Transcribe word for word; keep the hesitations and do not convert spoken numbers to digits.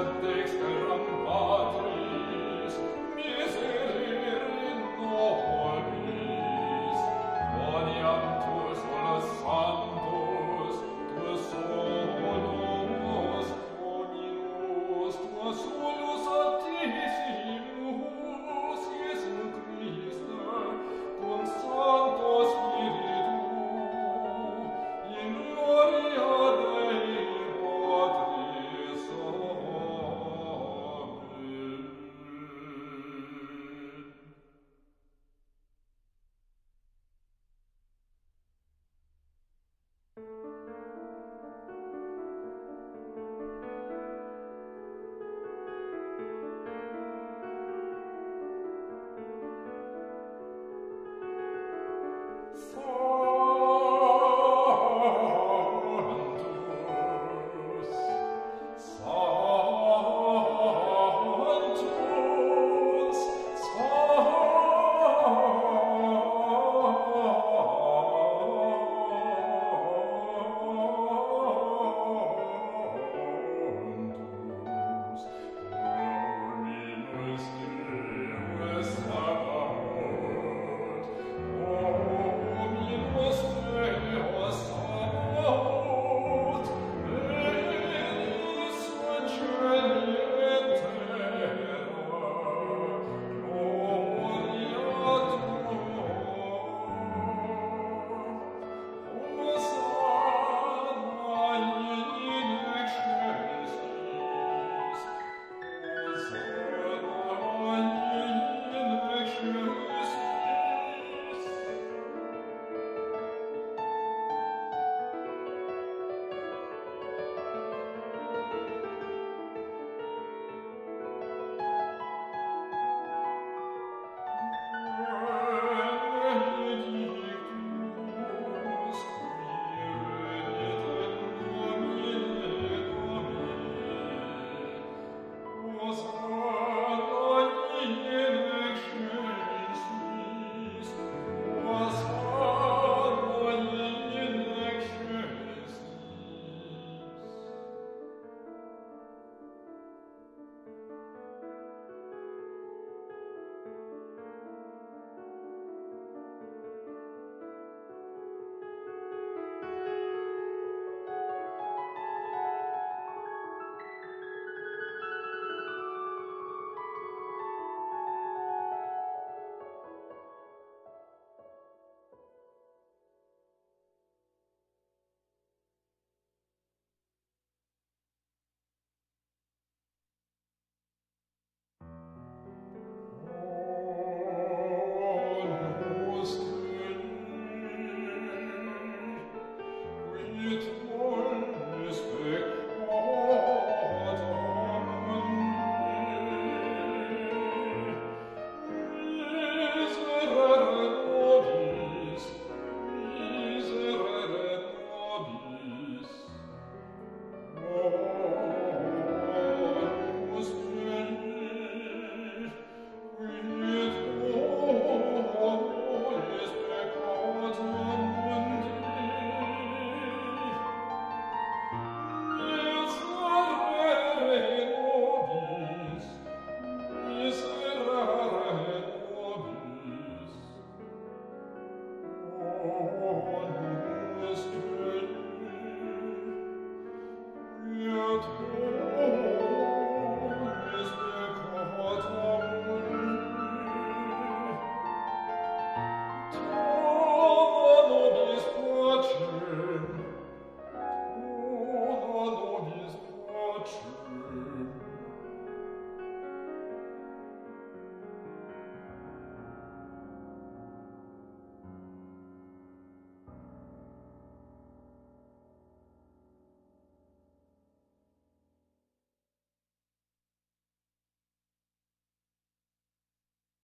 Ad dexteram patris,